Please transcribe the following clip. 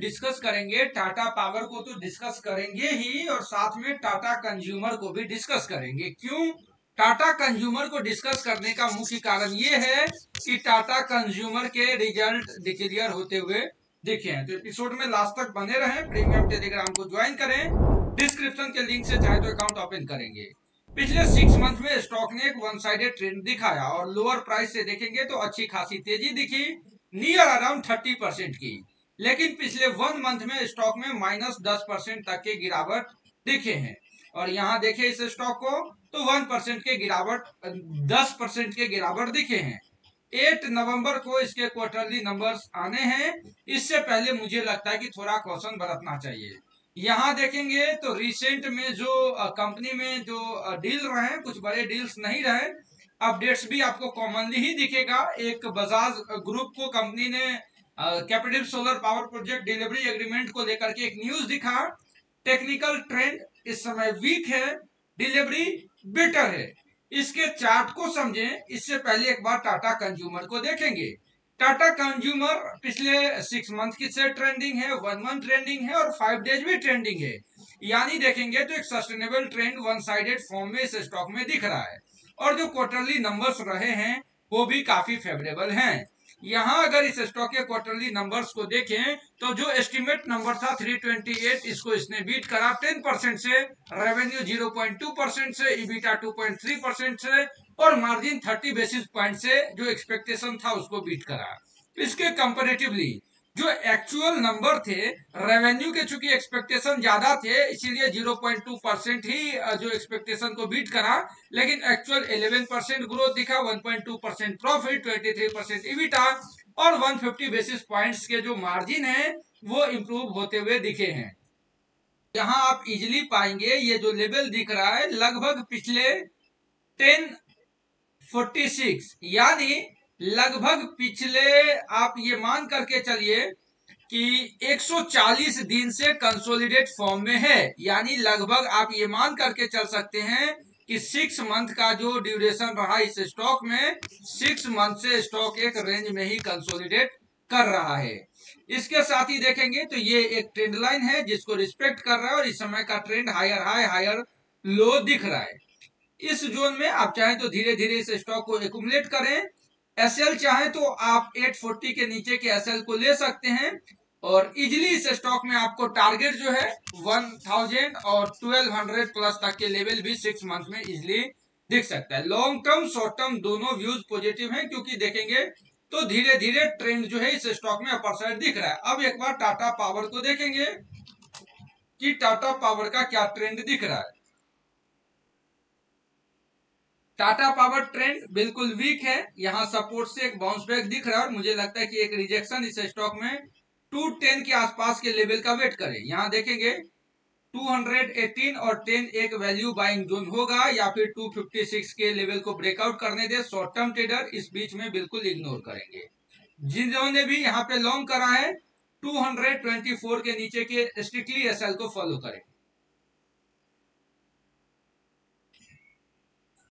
Discuss करेंगे, Tata power को तो डिस्कस करेंगे ही और साथ में टाटा कंज्यूमर को भी डिस्कस करेंगे। क्यों टाटा कंज्यूमर को डिस्कस करने का मुख्य कारण ये है कि टाटा कंज्यूमर के रिजल्ट डिक्लेयर होते हुए दिखे हैं। तो एपिसोड में लास्ट तक बने रहें, प्रीमियम टेलीग्राम को ज्वाइन करें, डिस्क्रिप्शन के लिंक से चाहे तो अकाउंट ओपन करेंगे। पिछले 6 मंथ में स्टॉक ने एक वन साइडेड ट्रेंड दिखाया और लोअर प्राइस से देखेंगे तो अच्छी खासी तेजी दिखी, नियर अराउंड 30% की, लेकिन पिछले 1 मंथ में स्टॉक में -10% तक के गिरावट दिखे हैं। और यहाँ देखे इस स्टॉक को तो 1% के गिरावट, 10% के गिरावट दिखे हैं। 8 नवंबर को इसके क्वार्टरली नंबर्स आने हैं, इससे पहले मुझे लगता है कि थोड़ा कॉशन बरतना चाहिए। यहाँ देखेंगे तो रिसेंट में जो कंपनी में जो डील रहे हैं, कुछ बड़े डील्स नहीं रहे, अपडेट्स भी आपको कॉमनली ही दिखेगा। एक बजाज ग्रुप को कंपनी ने capital solar power project delivery agreement को लेकर के एक न्यूज दिखा। टेक्निकल ट्रेंड इस समय वीक है, डिलीवरी बेटर है। इसके चार्ट को समझें, इससे पहले एक बार टाटा कंज्यूमर को देखेंगे। टाटा कंज्यूमर पिछले 6 मंथ की से ट्रेंडिंग है, 1 मंथ ट्रेंडिंग है और 5 डेज भी ट्रेंडिंग है, यानी देखेंगे तो एक sustainable trend one sided form में इस स्टॉक में दिख रहा है। और जो क्वार्टरली नंबर्स रहे हैं वो भी काफी फेवरेबल हैं। यहाँ अगर इस स्टॉक के क्वार्टरली नंबर्स को देखें तो जो एस्टिमेट नंबर था 328, इसको इसने बीट करा 10% से, रेवेन्यू 0.2% से, ईबीटा 2.3% से और मार्जिन 30 बेसिस पॉइंट से जो एक्सपेक्टेशन था उसको बीट करा। इसके कंपैरेटिवली जो एक्चुअल नंबर थे, रेवेन्यू के चूंकि एक्सपेक्टेशन ज्यादा थे इसीलिए 0.2% ही जो एक्सपेक्टेशन को बीट करा, लेकिन एक्चुअल 11% ग्रोथ दिखा, 1.2% प्रॉफिट, 23% इविटा और 150 बेसिस पॉइंट्स के जो मार्जिन है वो इम्प्रूव होते हुए दिखे हैं। यहाँ आप इजिली पाएंगे ये जो लेवल दिख रहा है लगभग पिछले 1046, यानी लगभग पिछले आप ये मान करके चलिए कि 140 दिन से कंसोलिडेट फॉर्म में है, यानी लगभग आप ये मान करके चल सकते हैं कि 6 मंथ का जो ड्यूरेशन रहा इस स्टॉक में, 6 मंथ से स्टॉक एक रेंज में ही कंसोलिडेट कर रहा है। इसके साथ ही देखेंगे तो ये एक ट्रेंड लाइन है जिसको रिस्पेक्ट कर रहा है और इस समय का trend higher high higher low दिख रहा है। इस जोन में आप चाहें तो धीरे धीरे इस स्टॉक को एक्युमुलेट करें। एसएल चाहे तो आप 840 के नीचे के एसएल को ले सकते हैं और इजीली इस स्टॉक में आपको टारगेट जो है 1000 और 1200 प्लस तक के लेवल भी 6 मंथ में इजीली दिख सकता है। लॉन्ग टर्म शॉर्ट टर्म दोनों व्यूज पॉजिटिव हैं, क्योंकि देखेंगे तो धीरे धीरे ट्रेंड जो है इस स्टॉक में अपर साइड दिख रहा है। अब एक बार टाटा पावर को देखेंगे कि टाटा पावर का क्या ट्रेंड दिख रहा है। टाटा पावर ट्रेंड बिल्कुल वीक है, यहाँ सपोर्ट से एक बाउंस बैक दिख रहा है और मुझे लगता है कि एक रिजेक्शन इस स्टॉक में 210 के आसपास के लेवल का वेट करें। यहाँ देखेंगे 218 और 10 एक वैल्यू बाइंग जोन होगा, या फिर 256 के लेवल को ब्रेकआउट करने दे। शॉर्ट टर्म ट्रेडर इस बीच में बिल्कुल इग्नोर करेंगे। जिन्होंने भी यहाँ पे लॉन्ग करा है 224 के नीचे के स्ट्रिक्टली एसएल को फॉलो करें।